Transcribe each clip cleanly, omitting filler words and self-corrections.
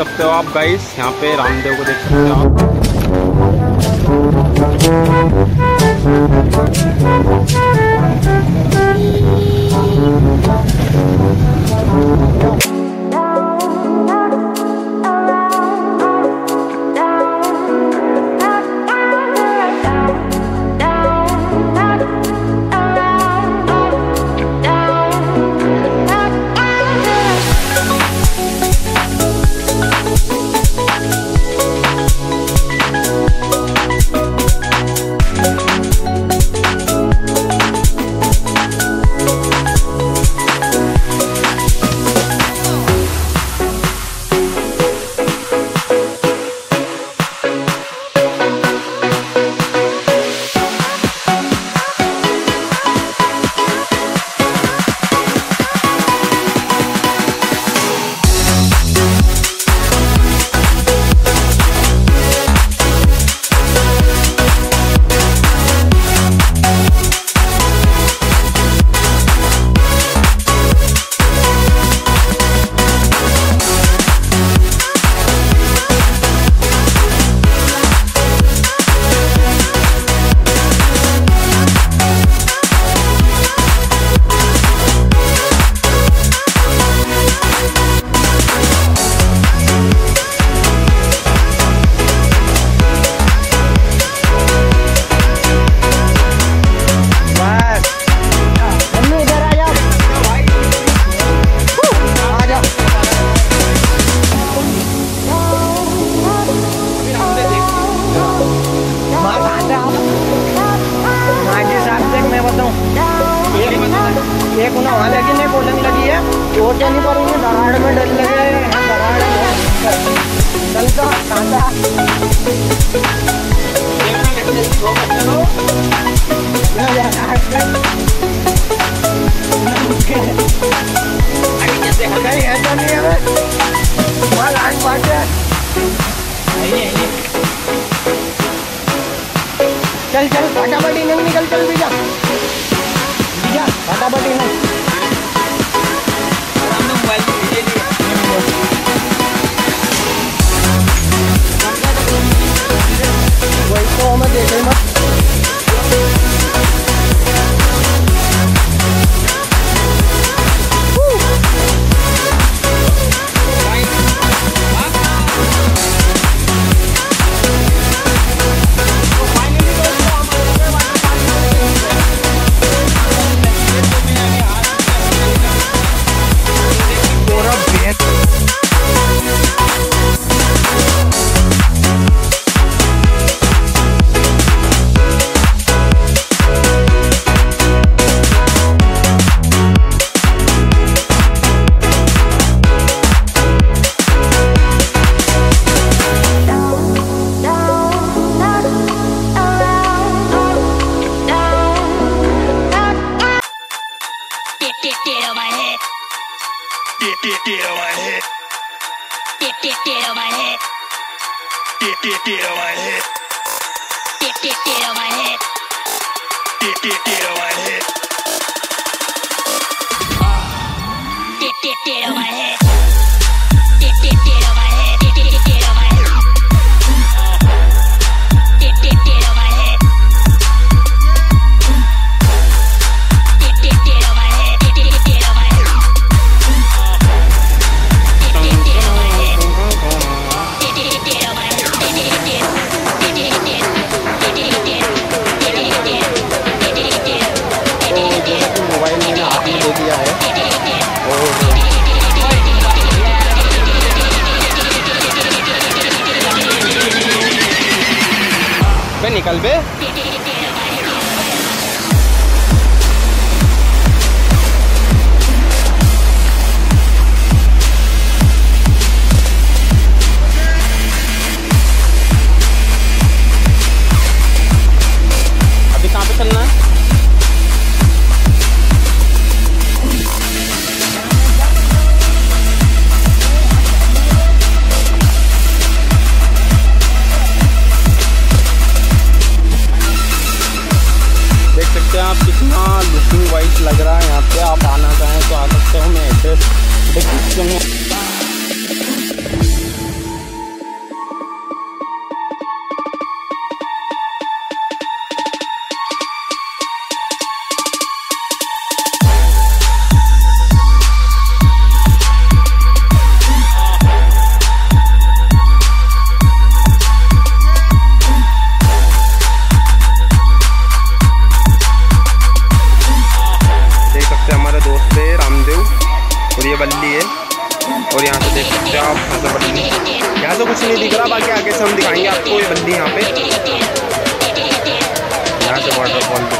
सकते हो आप गाइस, यहाँ पे रामदेव को देख सकते हो आप। चल चल फटाफटी नहीं निकल, चल बीजा बीजा फटाफटी नहीं। हमने मोबाइल में भेजे दिए, वही तो हमें देखे मत। निकल बे तो आ सकते हो। मैं एड्रेस डिस्क्रिप्शन में से हम दिखाएंगे आपको ये बंदी यहाँ पे, यहाँ से वाटरफॉल पे।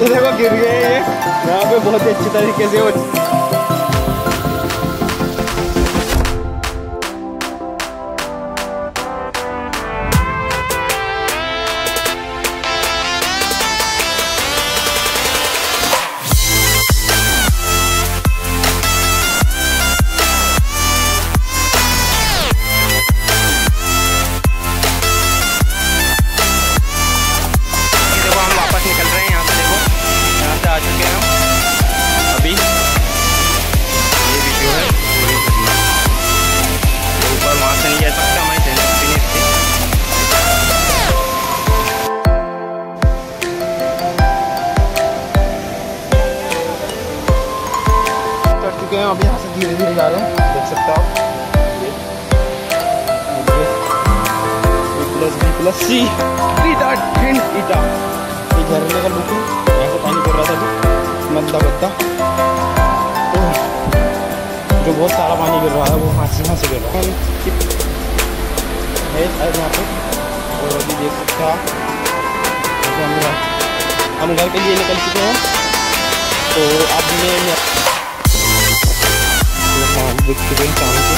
गिर गए, ये देखो गिर गए ये। यहाँ पे बहुत ही अच्छी तरीके से हो। अभी यहाँ से धीरे धीरे जा रहे हैं, देख सकते हो आप। ये झरने का लुक है, यहाँ से पानी पड़ रहा था अभी मद्दा बद्दा, जो बहुत सारा पानी गिर रहा है वो यहाँ से गिर रहा है यहाँ पे। और अभी देख सकते हो आप, हम घर के लिए निकल चुके हैं। तो अब ये देख चुके हैं शाम को,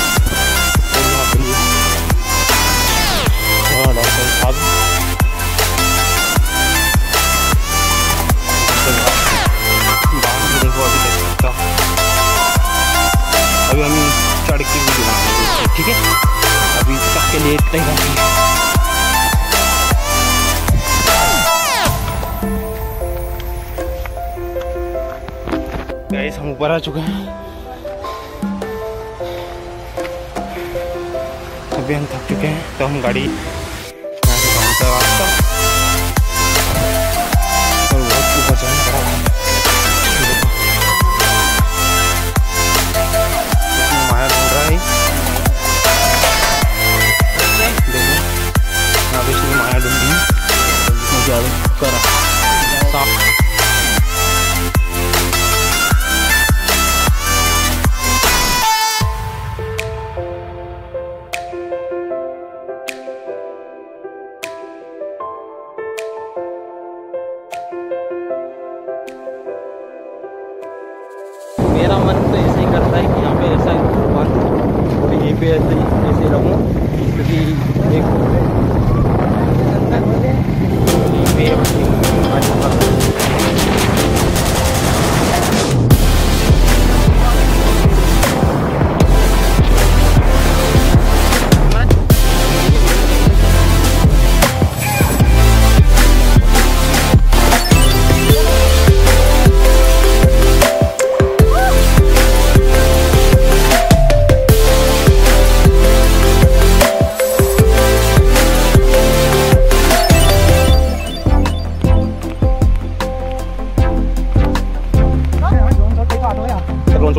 और यहाँ पर हाँ डॉक्टर साहब देखो अभी देख सकता। अभी हम चढ़ के भी दिखाएंगे, ठीक है। अभी तक के लिए इतना ही। गाइस हम ऊपर आ चुके हैं। अभी हम थक चुके हैं तो हम गाड़ी यहाँ से गाँव का रास्ता और बहुत ऊपर चढ़ना पड़ा है। माया ढूंढ रहा है देखो, अभी इसमें माया ढूंढ रही है। ज़्यादा करा साफ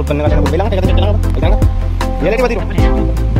करने का चला, बेलांग चला, ये लेके बात ही